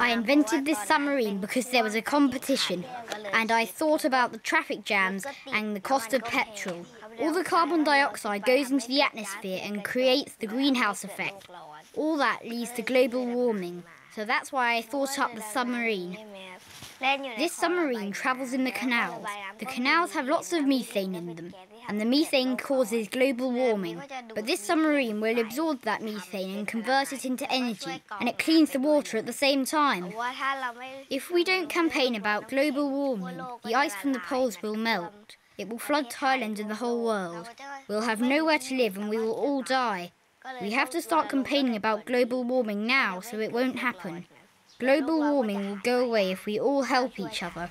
I invented this submarine because there was a competition, and I thought about the traffic jams and the cost of petrol. All the carbon dioxide goes into the atmosphere and creates the greenhouse effect. All that leads to global warming, so that's why I thought up the submarine. This submarine travels in the canals. The canals have lots of methane in them, and the methane causes global warming. But this submarine will absorb that methane and convert it into energy, and it cleans the water at the same time. If we don't campaign about global warming, the ice from the poles will melt. It will flood Thailand and the whole world. We'll have nowhere to live and we will all die. We have to start campaigning about global warming now so it won't happen. Global warming will go away if we all help each other.